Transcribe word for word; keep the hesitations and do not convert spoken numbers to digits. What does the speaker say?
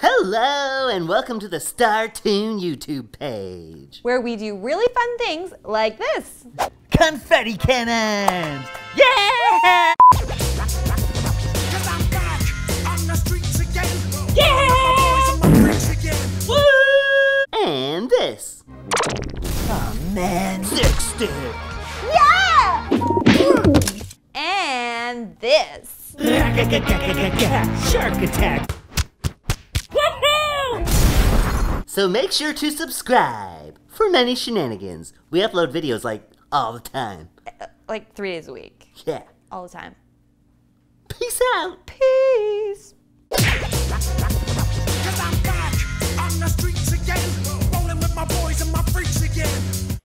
Hello and welcome to the Startoon YouTube page, where we do really fun things like this. Confetti cannons! Yeah! Yeah! And this. Oh man, Dexter! Yeah! And this. Shark attack! So make sure to subscribe for many shenanigans. We upload videos like all the time. Like three days a week. Yeah. All the time. Peace out. Peace. 'Cause I'm back on the streets again, rolling with my boys and my freaks again.